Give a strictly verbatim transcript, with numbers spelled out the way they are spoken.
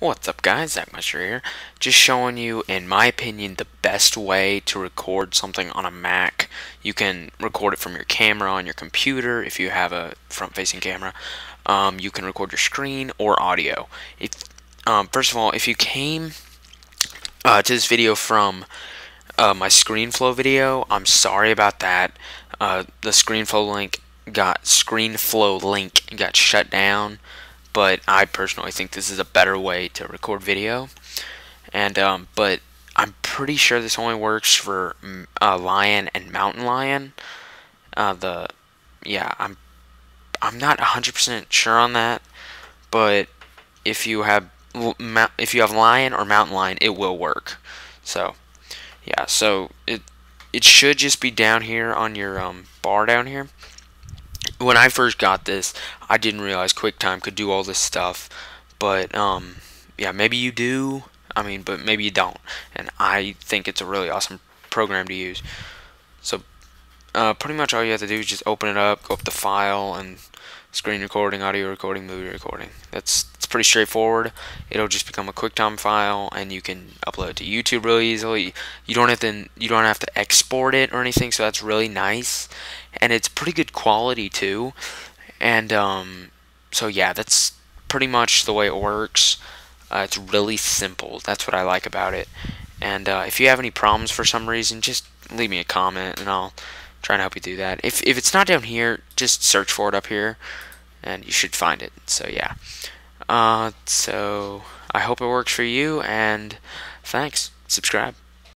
What's up guys, Zach Musher here, just showing you in my opinion the best way to record something on a Mac. You can record it from your camera on your computer if you have a front facing camera. Um, you can record your screen or audio. If, um, first of all, if you came uh, to this video from uh, my ScreenFlow video, I'm sorry about that. Uh, the ScreenFlow link got ScreenFlow link got shut down. But I personally think this is a better way to record video, and um, but I'm pretty sure this only works for uh, Lion and Mountain Lion. Uh, the yeah, I'm I'm not one hundred percent sure on that, but if you have if you have Lion or Mountain Lion, it will work. So yeah, so it it should just be down here on your um, bar down here. When I first got this, I didn't realize QuickTime could do all this stuff, but um, yeah, maybe you do. I mean, but maybe you don't. And I think it's a really awesome program to use. So, uh, pretty much all you have to do is just open it up, go up to File, and Screen Recording, Audio Recording, Movie Recording. That's it's pretty straightforward. It'll just become a QuickTime file, and you can upload it to YouTube really easily. You don't have to you don't have to export it or anything, so that's really nice. And it's pretty good quality too, and um, so yeah, that's pretty much the way it works. Uh, it's really simple. That's what I like about it. And uh, if you have any problems for some reason, just leave me a comment, and I'll try and help you do that. If if it's not down here, just search for it up here, and you should find it. So yeah. Uh, so I hope it works for you, and thanks. Subscribe.